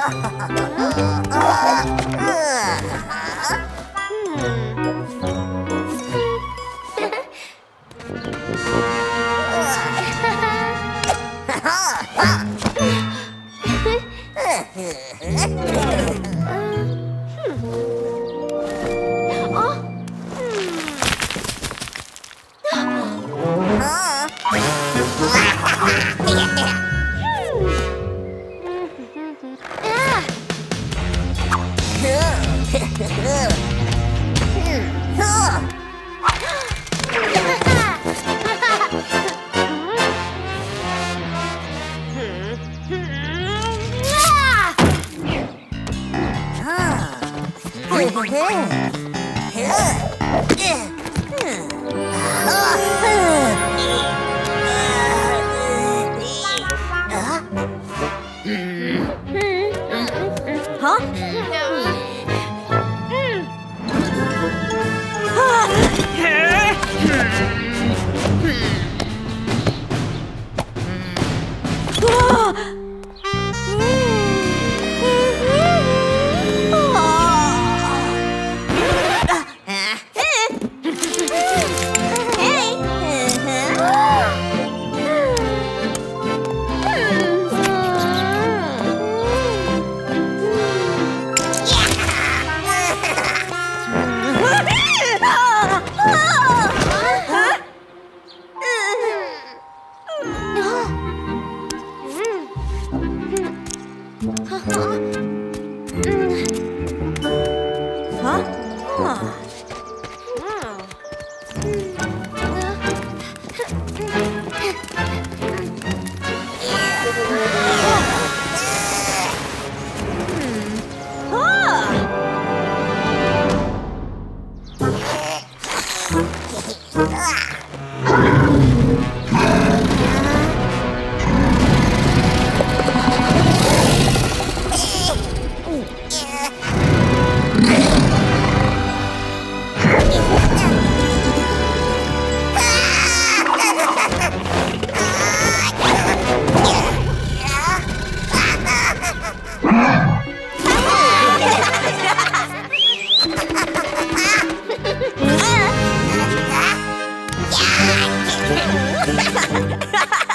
Ha ha ha!